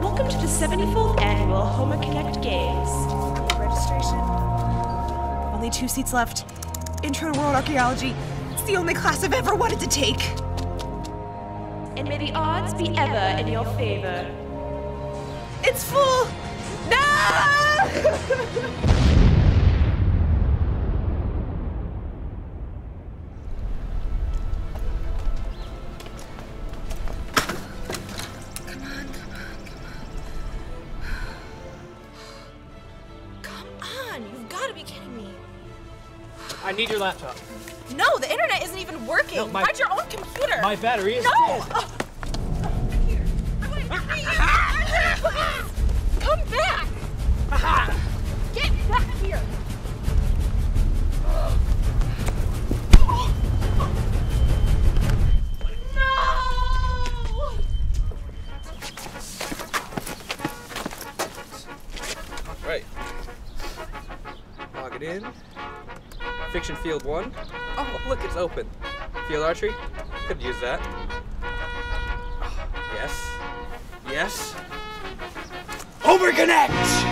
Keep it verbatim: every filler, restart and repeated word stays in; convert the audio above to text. Welcome to the seventy-fourth annual HomerConnect Games. Registration. Only two seats left. Intro to World Archaeology. It's the only class I've ever wanted to take. And may the odds be ever in your favor. It's full! No! I need your laptop. No, the internet isn't even working. No, my, Find your own computer. My battery is no. dead. Uh, here, I'm going to free you. Ah, come back. Ah, get back here. No. All right. Log it in. Fiction field one. Oh, look, it's open. Field archery? Could use that. Oh, yes. Yes. HomerConnect!